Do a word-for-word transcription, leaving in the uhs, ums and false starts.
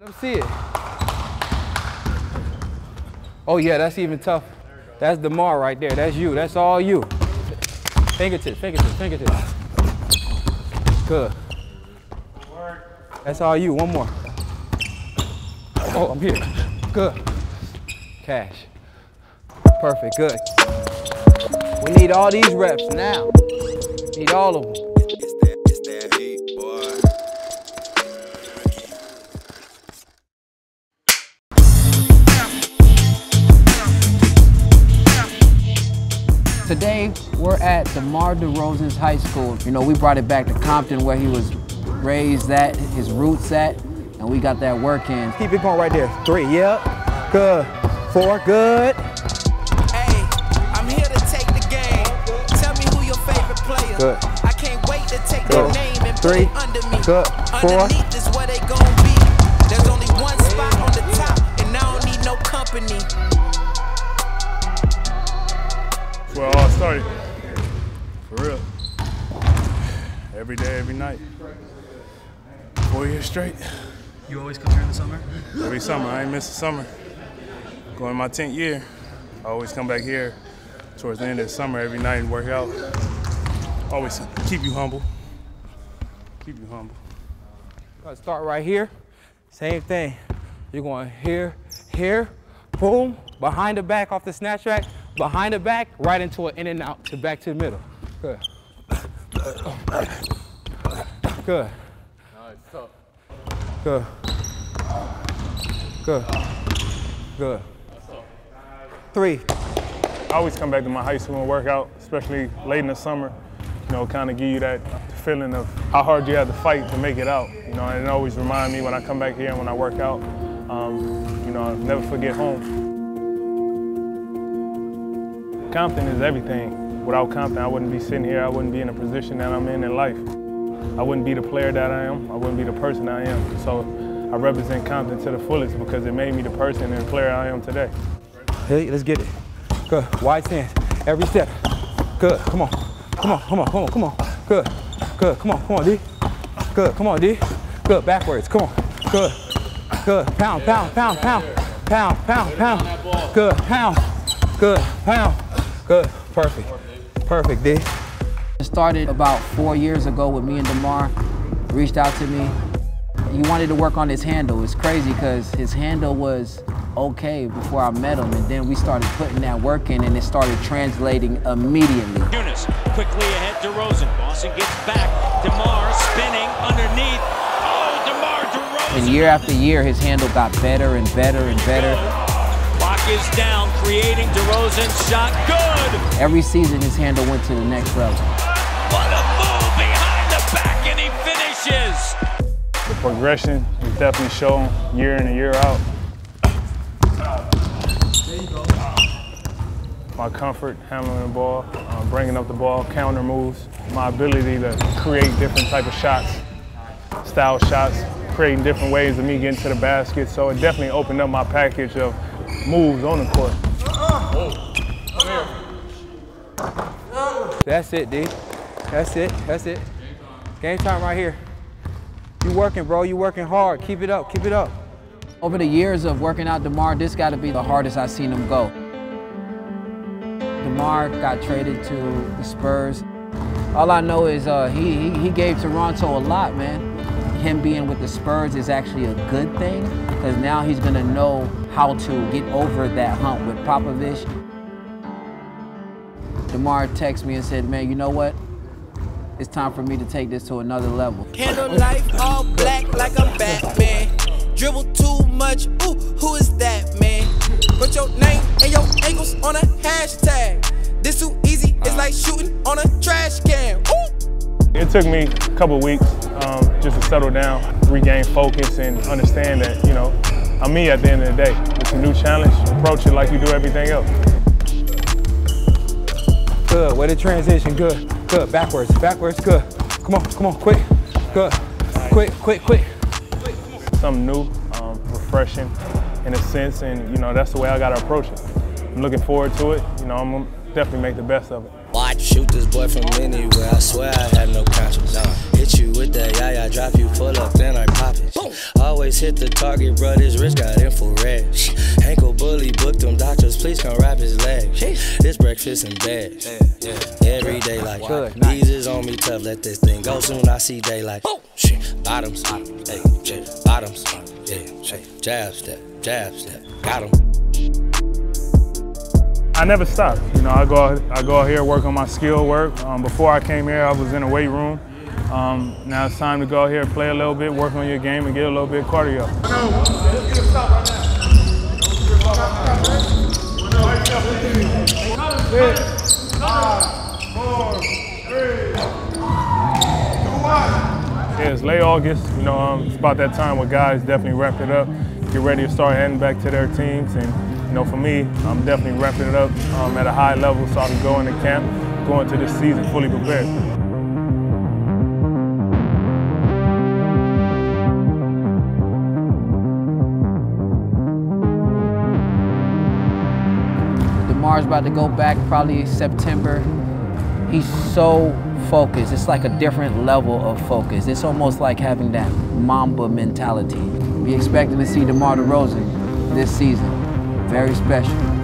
Let him see it. Oh yeah, that's even tough. That's DeMar right there. That's you. That's all you. Fingertips, fingertips, fingertips. Good. That's all you. One more. Oh, I'm here. Good. Cash. Perfect. Good. We need all these reps now. Need all of them. Today, we're at DeMar DeRozan's high school. You know, we brought it back to Compton where he was raised at, his roots at, and we got that work in. Keep it going right there. Three, yep. Good. Four, good. Hey, I'm here to take the game. Tell me who your favorite player. Good. I can't wait to take good. Their name and three. Put it under me. Good. Four. Underneath is where they gon' be. There's only one spot on the top, and I don't need no company. Well, I started for real. Every day, every night. Four years straight. You always come here in the summer? Every summer. I ain't missed a summer. Going my tenth year. I always come back here towards the end of the summer every night and work out. Always keep you humble. Keep you humble. Let's start right here. Same thing. You're going here, here, boom, behind the back off the snatch rack. Behind the back, right into an in and out to back to the middle. Good. Good. Good. Good. Good. Three. I always come back to my high school and work out, especially late in the summer. You know, kind of give you that feeling of how hard you have to fight to make it out. You know, and it always reminds me when I come back here and when I work out, um, you know, I'll never forget home. Compton is everything. Without Compton, I wouldn't be sitting here. I wouldn't be in the position that I'm in in life. I wouldn't be the player that I am. I wouldn't be the person I am. So I represent Compton to the fullest because it made me the person and player I am today. Hey, let's get it. Good. Wide stance. Every step. Good. Come on. Come on. Come on. Come on. Come on. Good. Good. Come on. Come on, D. Good. Come on, D. Good. Backwards. Come on. Good. Good. Pound. Pound. Pound. Pound. Pound. Pound. Pound. Good. Pound. Good. Pound. Good, perfect, perfect, D. It started about four years ago with me and DeMar. Reached out to me. He wanted to work on his handle. It's crazy because his handle was okay before I met him, and then we started putting that work in, and it started translating immediately. Nunes quickly ahead, DeRozan. Boston gets back. DeMar spinning underneath. Oh, DeMar DeRozan. And year after year, his handle got better and better and better. Is down, creating DeRozan's shot. Good! Every season, his handle went to the next level. What a move behind the back, and he finishes! The progression is definitely shown year in and year out. There you go. My comfort handling the ball, uh, bringing up the ball, counter moves, my ability to create different type of shots, style shots, creating different ways of me getting to the basket. So it definitely opened up my package of moves on the court. That's it, D. That's it. That's it. Game time right here. You working, bro. You working hard. Keep it up. Keep it up. Over the years of working out DeMar, this got to be the hardest I've seen him go. DeMar got traded to the Spurs. All I know is uh, he, he he gave Toronto a lot, man. Him being with the Spurs is actually a good thing because now he's going to know how to get over that hump with Popovich. DeMar texted me and said, man, you know what? It's time for me to take this to another level. Handle life all black like a Batman. Dribble too much, ooh, who is that, man? Put your name and your angles on a hashtag. This too easy, it's like shooting on a trash can. Ooh. It took me a couple weeks um, just to settle down, regain focus, and understand that, you know, I'm me at the end of the day. It's a new challenge. Approach it like you do everything else. Good. Way to transition. Good. Good. Backwards. Backwards. Good. Come on. Come on. Quick. Good. Nice. Quick. Quick. Quick. Quick. Something new, um, refreshing in a sense, and, you know, that's the way I got to approach it. I'm looking forward to it. You know, I'm going to definitely make the best of it. What? Shoot this boy from anywhere, I swear I had no conscience. Nah. Hit you with that yaya, drop you, pull up, then I pop it. Boom. Always hit the target, bro, this wrist got infrared. Ankle bully, booked them doctors, please come wrap his legs. This breakfast and bed, yeah, yeah. Every day like, good. These nice. Is on me tough, let this thing go soon, I see daylight. Oh. Bottoms, hey, bottoms, yeah, jab step, jab step, got him. I never stop. You know, I go out, I go out here, work on my skill work. Um, before I came here, I was in a weight room. Um, now it's time to go out here, play a little bit, work on your game, and get a little bit of cardio. Six, five, four, three, two, one. Yeah, it's late August. You know, um, it's about that time where guys definitely wrap it up, get ready to start heading back to their teams. And, you know, for me, I'm definitely wrapping it up um, at a high level so I can go into camp, go into this season fully prepared. DeMar's about to go back probably September. He's so focused. It's like a different level of focus. It's almost like having that Mamba mentality. We're expecting to see DeMar DeRozan this season. Very special.